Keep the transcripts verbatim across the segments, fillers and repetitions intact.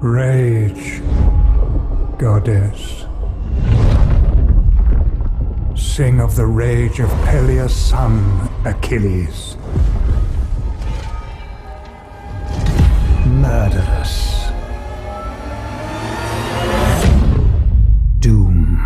Rage, goddess. Sing of the rage of Peleus' son, Achilles. Murderous. Doomed.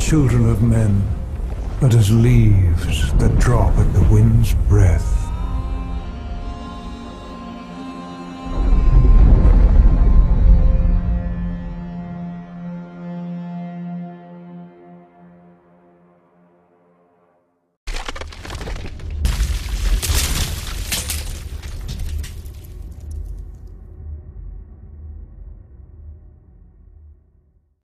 Children of men, but as leaves that drop at the wind's breath.